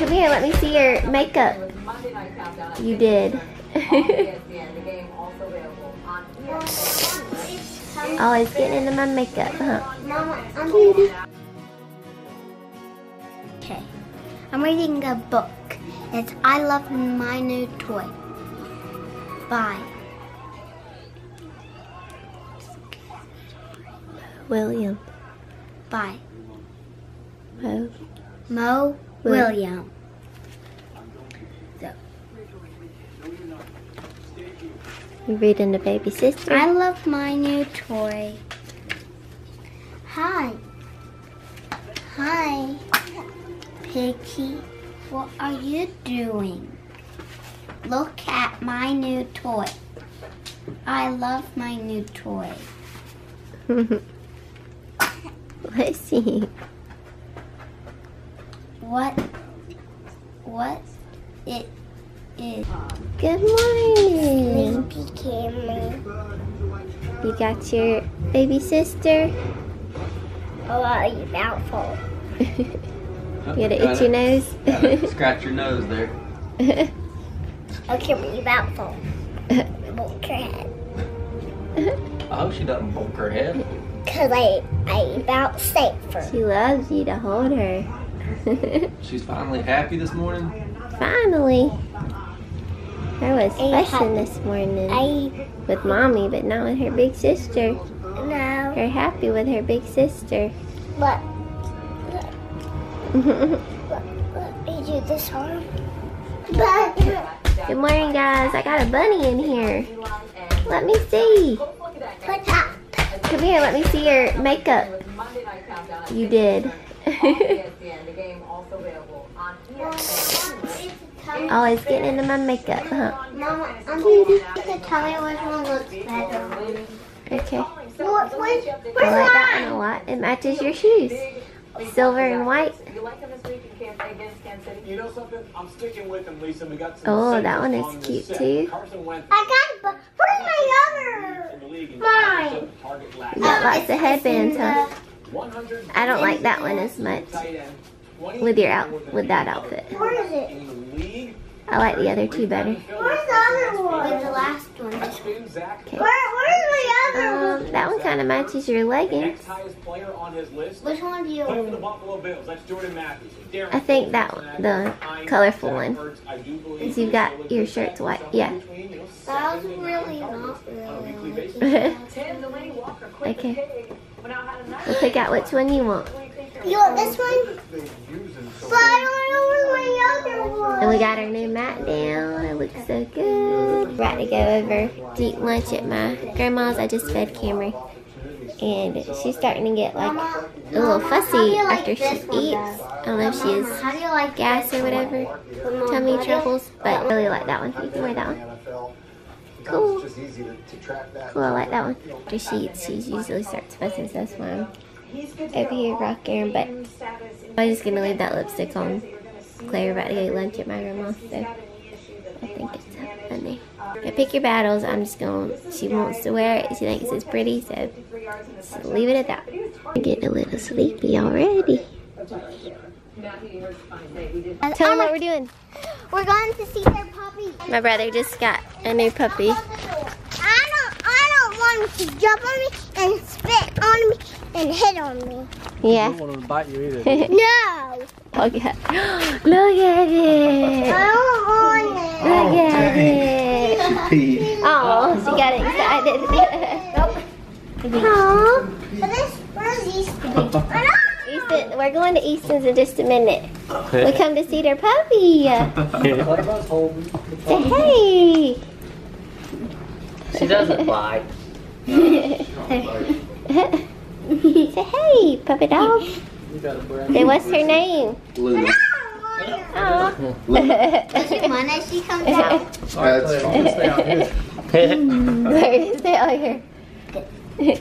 Come here, let me see your makeup. You did. Always getting into my makeup, huh? Cutie. Okay, I'm reading a book. It's I Love My New Toy by William. By Mo William. So. You're reading to baby sister. I love my new toy. Hi. Hi, Piggy. What are you doing? Look at my new toy. I love my new toy. Let's see. What it is. Good morning. Sleepy Cameron. You got your baby sister? Oh, you're mouthful. You gotta itch your nose? Scratch your nose there. Okay, but you're mouthful. Bonk her head. I hope she doesn't bonk her head. Because I about saved her. She loves you to hold her. She's finally happy this morning? Finally. I was fussing this morning with Mommy, but not with her big sister. No. They're happy with her big sister. Look. Look. Look. Did you disarm? Good morning, guys. I got a bunny in here. Let me see. What's up? Come here, let me see your makeup. You did. Always getting into my makeup, huh? Mama, I'm going to tell you which one looks better. Okay. I like that one a lot. It matches your shoes. Silver and white. Oh, that one is cute too. I got, where's my other? Mine. You got lots of headbands, huh? I don't like that one as much with that outfit. Where is it? I like the other two better. Where's the other one? With the last one. Okay. Where's the other one? That one kind of matches your leggings. Which one do you want? I think that one, the colorful one. Because you've got your shirts white. Yeah. That was really not really. Okay. We'll pick out which one you want. You want this one? But I don't know where my other one. And we got our new mat down. It looks so good. We're about to go over to eat lunch at my grandma's. I just fed Cameron. And she's starting to get like a little fussy after she eats. I don't know if she has gas or whatever, tummy troubles. But I really like that one. You can wear that one. Cool. Cool, I like that one. After she eats, she usually starts fussing, so that's why I'm over here rocking. But I'm just going to leave that lipstick on. Claire, we're about to go eat lunch at my grandma's, so I think it's funny. Now pick your battles. I'm just going to, she wants to wear it. She thinks it's pretty, so just leave it at that. I'm getting a little sleepy already. Tell them what we're doing. We're going to see their puppy. My brother just got a new puppy. I don't want him to jump on me and spit on me and hit on me. Yeah. I don't want him to bite you either. No. Okay. Look at it. I don't want it. Look at it. Oh, she got excited. Aww. Where's Easton? We're going to Easton's in just a minute. We come to see their puppy. Say hey. She doesn't lie. Say hey, puppy dog. Hey, what's her name? Lulu. Does she want it? She comes out. Stay out here. Stay out here.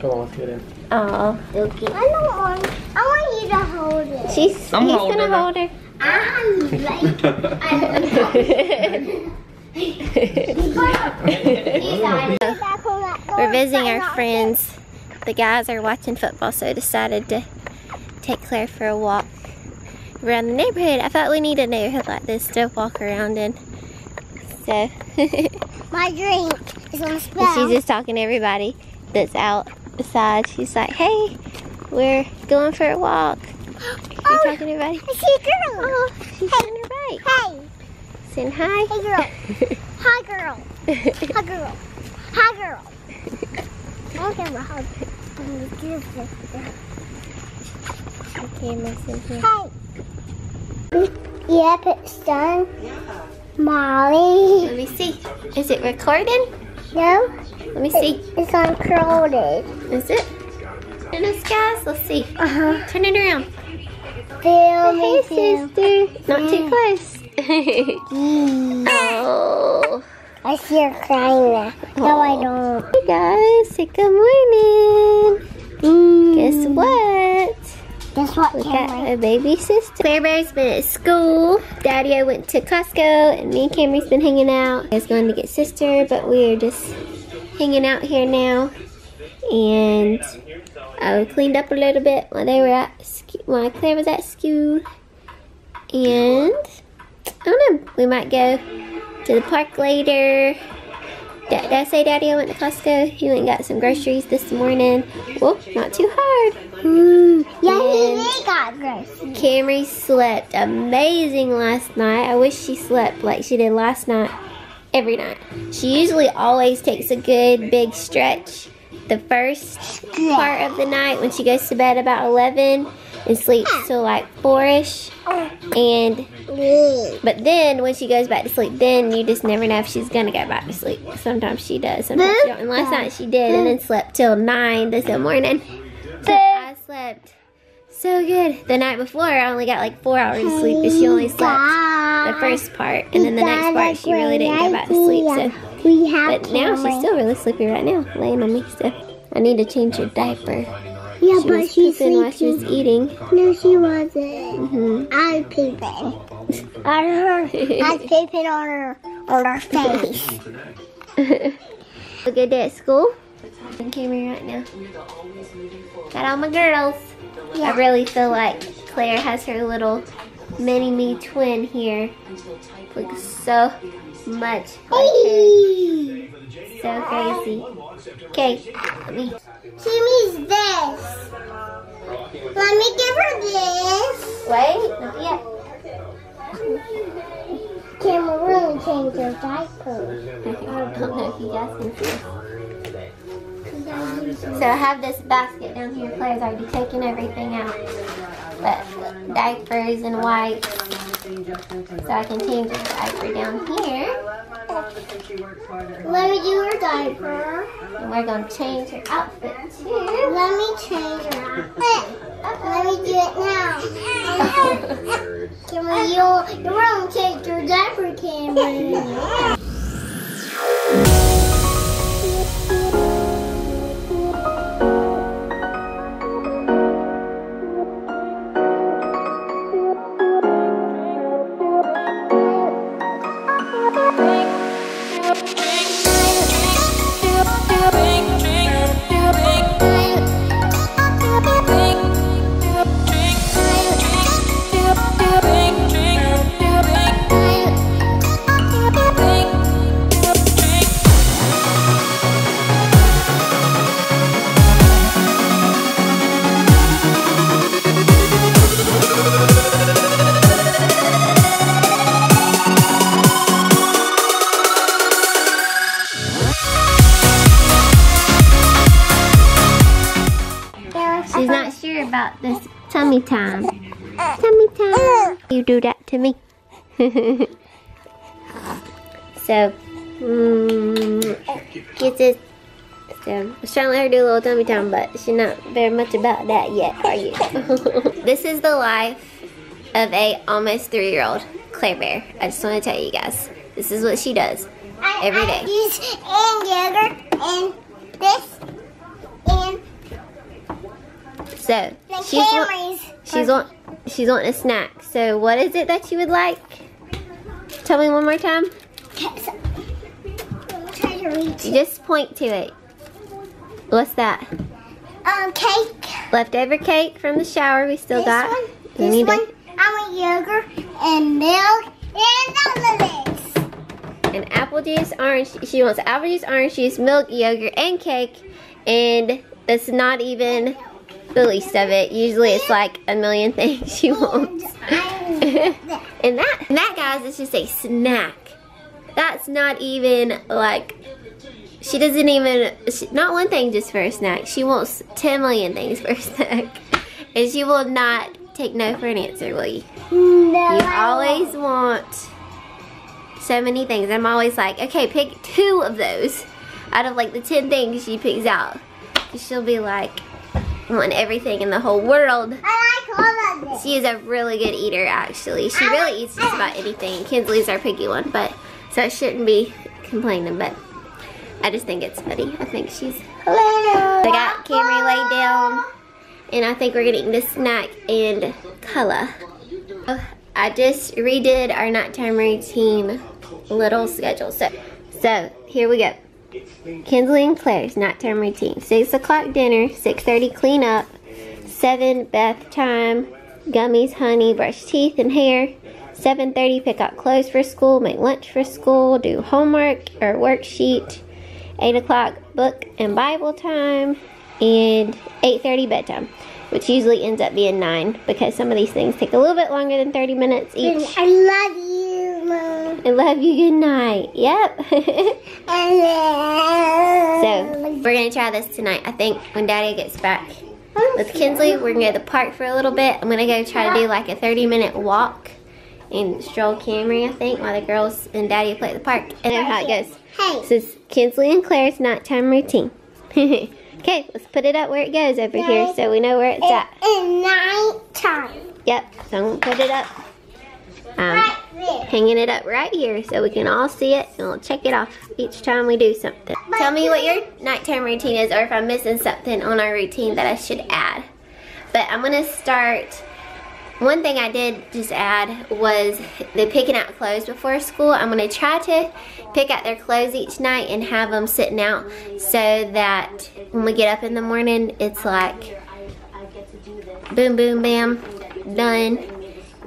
Come on, let's get in. Oh, okay. I want you to hold it. He's gonna hold her. I like We're visiting our friends. The guys are watching football, so I decided to take Claire for a walk. around the neighborhood. I thought we needed a neighborhood like this to walk around in. So my drink is on the spoon. She's just talking to everybody that's outside. She's like, hey, we're going for a walk. She's talking to everybody. I see a girl. Oh, she's on her bike. Hey. Saying hi. Hey, girl. Hi, girl. Hi, girl. Hi, girl. I'm going to hug. I'm going to do this. Okay, listen here. Hey. Yep, it's done. Yeah. Molly. Let me see. Is it recording? No. Let me see. It's uncorded. Is it? In the skies? Let's see. Turn it around. Feel me, sister. Not too close. Oh. I see her crying now. No, I don't. Hey guys, say good morning. Guess what? Guess what? We got a baby sister. Claire's been at school. Daddy-o went to Costco, and me and Camry's been hanging out. I was going to get sister, but we're just hanging out here now. And I cleaned up a little bit while they were at while Claire was at school. And I don't know, we might go to the park later. Did I say Daddy-o went to Costco? He went and got some groceries this morning. Whoa, not too hard. Yeah, he got groceries. Camry slept amazing last night. I wish she slept like she did last night, every night. She usually always takes a good big stretch the first part of the night when she goes to bed about 11 and sleeps till like 4-ish. But then when she goes back to sleep, then you just never know if she's going to go back to sleep. Sometimes she does, sometimes she don't. And last night she did and then slept till 9 this morning. So I slept so good. The night before, I only got like 4 hours of sleep because she only slept the first part. And then the next part, she really didn't go back to sleep. But now she's still really sleepy right now, laying on me. So I need to change her diaper. Yeah, she but she's sleeping while she was eating. No, she wasn't. I was pooping on her. I was pooping on her face. A good day at school. I'm Camry right now. Got all my girls. Yeah. I really feel like Claire has her little mini-me twin here. Looks so much like her. So crazy. Okay, let me. She needs this. Let me give her this. Wait, not yet. Can we really change her diaper? I don't know if you guys can see. So I have this basket down here. Claire's already taken everything out. But diapers and wipes. So I can change her diaper down here. Let me do her diaper. And we're going to change her outfit too. Let me change her outfit. Let me do it now. Can we do your own change her diaper, Cameron? About this tummy time. Tummy time. You do that to me. So, gets it. So, I was trying to let her do a little tummy time, but she's not very much about that yet, are you? This is the life of a almost 3-year-old Claire Bear. I just want to tell you guys, this is what she does every day. And yogurt and this and. So she's wanting a snack. So what is it that you would like? Tell me one more time. Try to reach. You just point to it. What's that? Cake. Leftover cake from the shower we still got. This one. almond yogurt, and milk, and omelets. And apple juice, orange. She wants apple juice, orange juice, milk, yogurt, and cake. And that's not even the least of it. Usually it's like a million things she wants. And that, guys, is just a snack. That's not even like, she doesn't even, not one thing just for a snack. She wants 10 million things for a snack. And she will not take no for an answer, will you? No. You always want so many things. I'm always like, okay, pick 2 of those out of like the 10 things she picks out. She'll be like, want everything in the whole world. I like all of it. She is a really good eater, actually. She really eats just about anything. Kinsley's our picky one, but so I shouldn't be complaining, but I just think it's funny. I think she's hilarious. I got Camry laid down, and I think we're gonna eat this snack and color. I just redid our nighttime routine little schedule. So here we go. Kinsley and Claire's nighttime routine. 6 o'clock dinner, 6:30 clean up, 7 bath time, gummies, honey, brush teeth and hair, 7:30 pick out clothes for school, make lunch for school, do homework or worksheet, 8 o'clock book and Bible time, and 8:30 bedtime, which usually ends up being 9 because some of these things take a little bit longer than 30 minutes each. I love you, Mom. I love you. Good night. Yep. So we're gonna try this tonight. I think when Daddy gets back with Kinsley, we're gonna go to the park for a little bit. I'm gonna go try to do like a 30-minute walk and stroll Camry, I think, while the girls and Daddy play at the park. I know how it goes. Hey. This is Kinsley and Claire's nighttime routine. Okay, let's put it up where it goes over here so we know where it's at. It's nighttime. Yep, so I'm going to put it up. Right, hanging it up right here so we can all see it, and we'll check it off each time we do something. But tell me what your nighttime routine is, or if I'm missing something on our routine that I should add. But I'm going to start... One thing I did just add was the picking out clothes before school. I'm going to try to pick out their clothes each night and have them sitting out so that when we get up in the morning, it's like boom, boom, bam, done.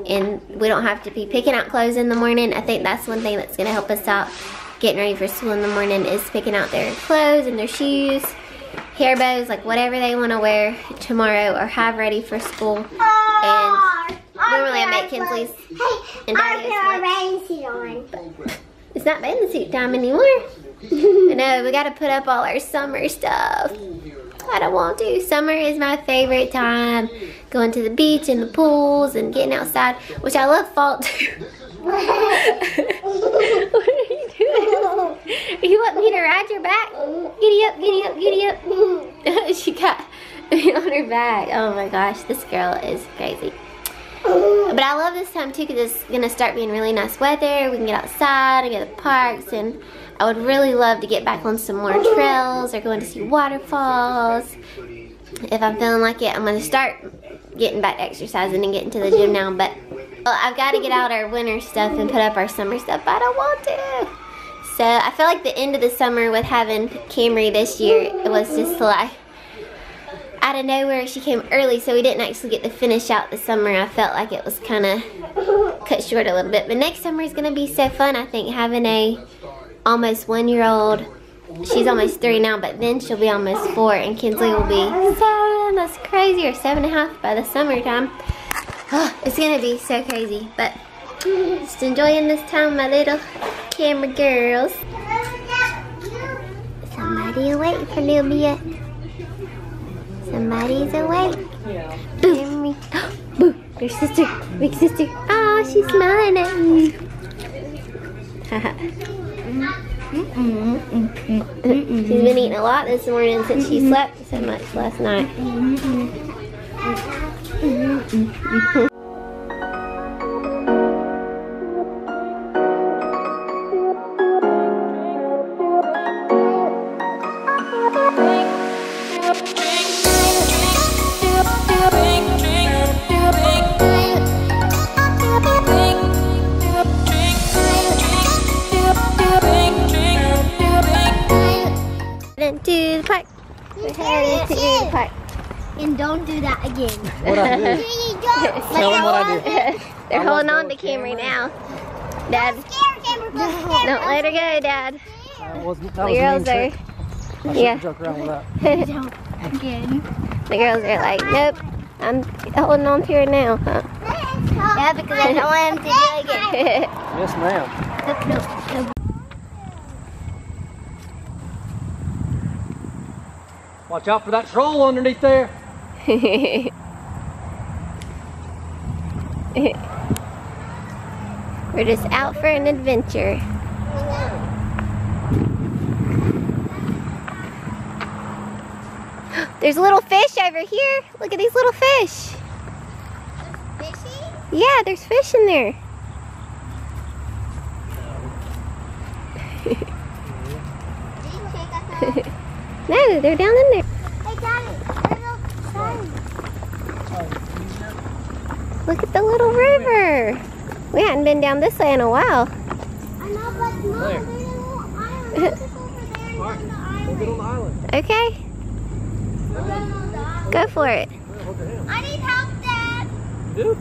And we don't have to be picking out clothes in the morning. I think that's one thing that's going to help us out getting ready for school in the morning is picking out their clothes and their shoes, hair bows, like whatever they want to wear tomorrow or have ready for school. And normally I make Kinsley's and Daddy's lunch. It's not bathing suit time anymore. No, we gotta put up all our summer stuff. I don't want to. Summer is my favorite time. Going to the beach and the pools and getting outside, which I love fall too. What are you doing? You want me to ride your back? Giddy up, giddy up, giddy up. She got me on her back. Oh my gosh, this girl is crazy. But I love this time too because it's going to start being really nice weather. We can get outside and go to the parks, and I would really love to get back on some more trails or going to see waterfalls. If I'm feeling like it, I'm going to start getting back exercising and getting to the gym now. But well, I've got to get out our winter stuff and put up our summer stuff, but I don't want to. So I feel like the end of the summer with having Camry this year, it was just like... Out of nowhere, she came early, so we didn't actually get to finish out the summer. I felt like it was kind of cut short a little bit. But next summer is going to be so fun, I think, having a almost 1-year-old. She's almost 3 now, but then she'll be almost 4, and Kinsley will be 7. That's crazy, or 7.5 by the summertime. Oh, it's going to be so crazy, but just enjoying this time, my little camera girls. Somebody awake for little Mia. Somebody's awake. Yeah. Boo. Boo. Your sister. Big sister. Oh, she's smiling at me. She's been eating a lot this morning since she slept so much last night. Park. And don't do that again. What I do? Yes. Tell them what I did. They're holding on to Camry now. Dad. Don't let her go, Dad. The girls are. Yeah. Joke around with that. The girls are like, nope, I'm holding on to her now. Huh? Yeah, because I don't want him to do it again. Yes, ma'am. Watch out for that troll underneath there. We're just out for an adventure. There's little fish over here. Look at these little fish. Fishy? Yeah, there's fish in there. No, they're down in there. Hey, Daddy, look at the little river. We hadn't been down this way in a while. I know, but Mom, there's a little island. Let's go over there and go to the island. We'll get on the island. Okay. Go for it. I need help, Dad. You?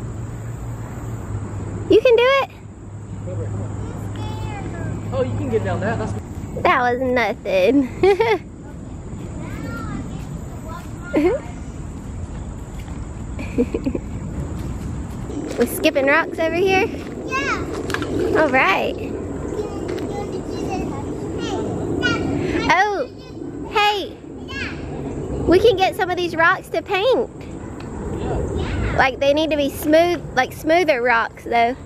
You can do it. I'm scared. Oh, you can get down there. That was nothing. We're skipping rocks over here? Yeah. All right. Oh, hey. We can get some of these rocks to paint. Yeah. Like they need to be smooth, like smoother rocks though,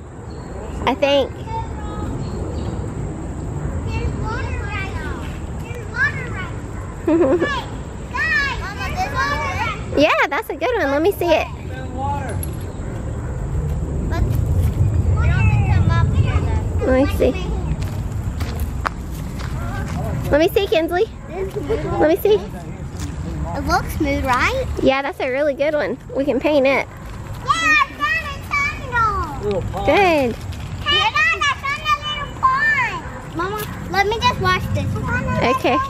I think. There's water right now. There's water right now. Hey, guys, Mama, there's water right now. Yeah, that's a good one. Let me see it. There's water. But what doesn't come up here though? Let me see. Let me see, Kinsley. Let me see. It looks smooth, right? Yeah, that's a really good one. We can paint it. Yeah, Dad, it's on it all. Good. Hey, Dad, I found a little pond. Mama, let me just watch this one. Okay. Rock.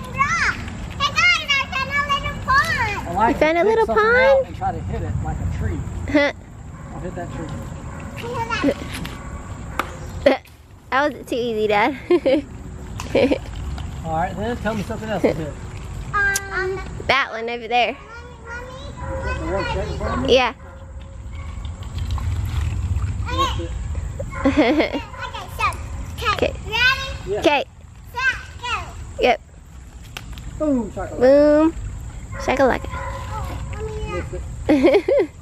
Hey, Dad, I found a little pond. I like you found a little pond? And try to hit it like a tree. Huh? I'll hit that tree. That wasn't too easy, Dad. All right, then tell me something else to do. That one over there. Mommy. Yeah. Okay, so. Okay. Ready? Okay. Set, go. Yep. Boom, shakalaka. Boom, shakalaka. Oh,